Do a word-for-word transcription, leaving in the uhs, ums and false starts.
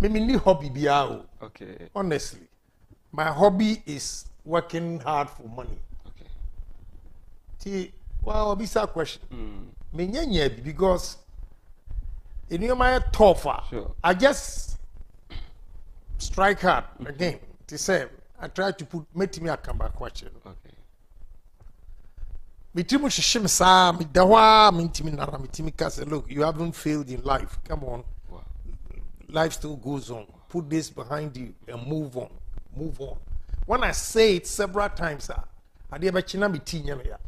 me me ni hobby biao. Okay. Honestly, my hobby is working hard for money. Okay. See, well, this is a question. Me nye because in your mind tougher. Sure. I just strike hard mm-hmm. again. The same. I try to put make me a comeback question. Okay. Look, you haven't failed in life. Come on. Wow. Life still goes on. Put this behind you and move on. Move on. When I say it several times, I never chinami tinya.